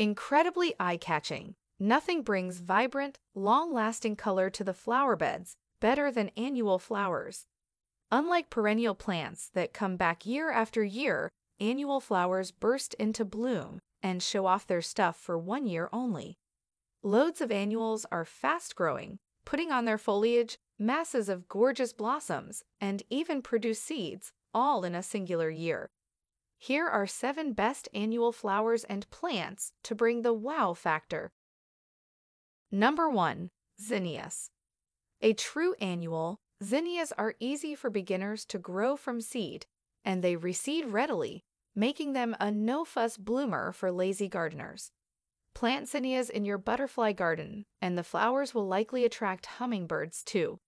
Incredibly eye-catching, nothing brings vibrant, long-lasting color to the flower beds better than annual flowers. Unlike perennial plants that come back year after year, annual flowers burst into bloom and show off their stuff for one year only. Loads of annuals are fast-growing, putting on their foliage, masses of gorgeous blossoms, and even produce seeds, all in a singular year. Here are 7 best annual flowers and plants to bring the wow factor. Number 1, zinnias. A true annual, zinnias are easy for beginners to grow from seed, and they reseed readily, making them a no-fuss bloomer for lazy gardeners. Plant zinnias in your butterfly garden, and the flowers will likely attract hummingbirds too.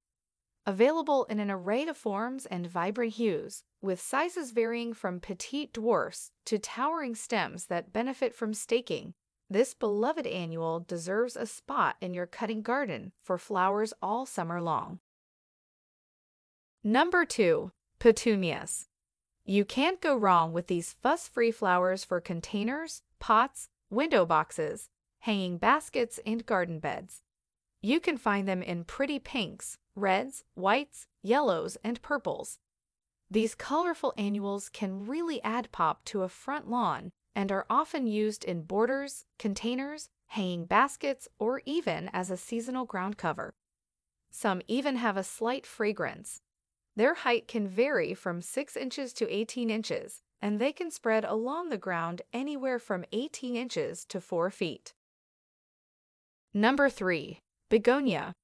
Available in an array of forms and vibrant hues, with sizes varying from petite dwarfs to towering stems that benefit from staking, this beloved annual deserves a spot in your cutting garden for flowers all summer long. Number 2, petunias. You can't go wrong with these fuss-free flowers for containers, pots, window boxes, hanging baskets, and garden beds. You can find them in pretty pinks, reds, whites, yellows, and purples. These colorful annuals can really add pop to a front lawn and are often used in borders, containers, hanging baskets, or even as a seasonal ground cover. Some even have a slight fragrance. Their height can vary from 6 inches to 18 inches, and they can spread along the ground anywhere from 18 inches to 4 feet. Number 3, begonia.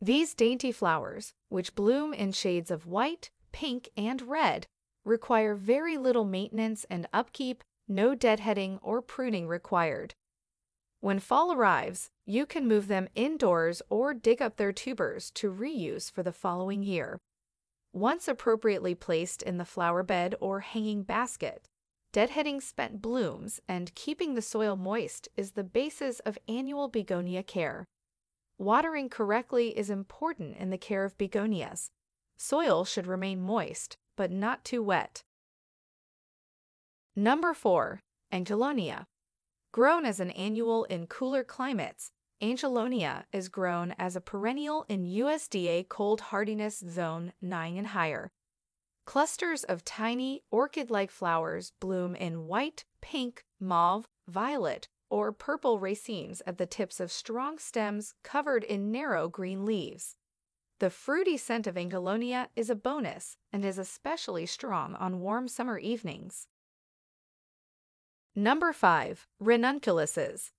These dainty flowers, which bloom in shades of white, pink, and red, require very little maintenance and upkeep, no deadheading or pruning required. When fall arrives, you can move them indoors or dig up their tubers to reuse for the following year. Once appropriately placed in the flower bed or hanging basket, deadheading spent blooms and keeping the soil moist is the basis of annual begonia care. Watering correctly is important in the care of begonias. Soil should remain moist, but not too wet. Number 4, Angelonia. Grown as an annual in cooler climates, Angelonia is grown as a perennial in USDA cold hardiness zone 9 and higher. Clusters of tiny, orchid-like flowers bloom in white, pink, mauve, violet, or purple racemes at the tips of strong stems covered in narrow green leaves. The fruity scent of Angelonia is a bonus and is especially strong on warm summer evenings. Number 5, ranunculuses.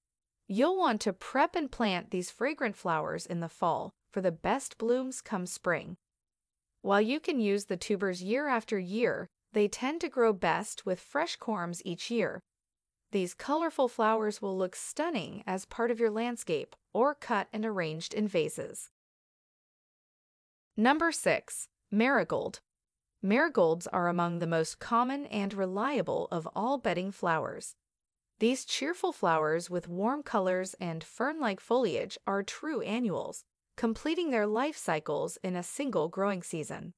You'll want to prep and plant these fragrant flowers in the fall for the best blooms come spring. While you can use the tubers year after year, they tend to grow best with fresh corms each year. These colorful flowers will look stunning as part of your landscape or cut and arranged in vases. Number 6, marigold. Marigolds are among the most common and reliable of all bedding flowers. These cheerful flowers with warm colors and fern-like foliage are true annuals, completing their life cycles in a single growing season.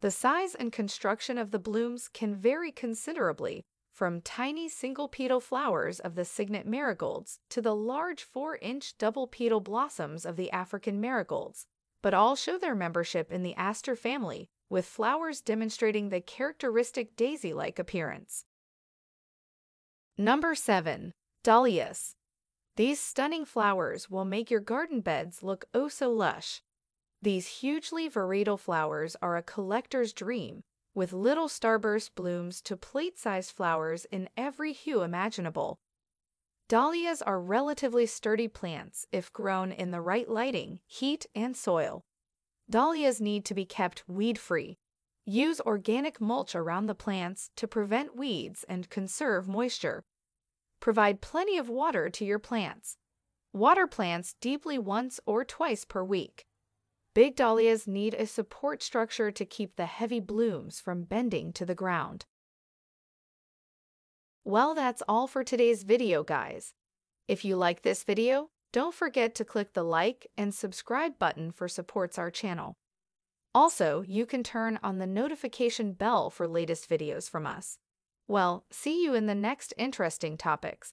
The size and construction of the blooms can vary considerably, from tiny single-petal flowers of the signet marigolds to the large 4-inch double-petal blossoms of the African marigolds, but all show their membership in the aster family, with flowers demonstrating the characteristic daisy-like appearance. Number 7, dahlias. These stunning flowers will make your garden beds look oh so lush. These hugely varietal flowers are a collector's dream, with little starburst blooms to plate-sized flowers in every hue imaginable. Dahlias are relatively sturdy plants if grown in the right lighting, heat, and soil. Dahlias need to be kept weed-free. Use organic mulch around the plants to prevent weeds and conserve moisture. Provide plenty of water to your plants. Water plants deeply once or twice per week. Big dahlias need a support structure to keep the heavy blooms from bending to the ground. Well, that's all for today's video, guys. If you like this video, don't forget to click the like and subscribe button for supports our channel. Also, you can turn on the notification bell for latest videos from us. Well, see you in the next interesting topics.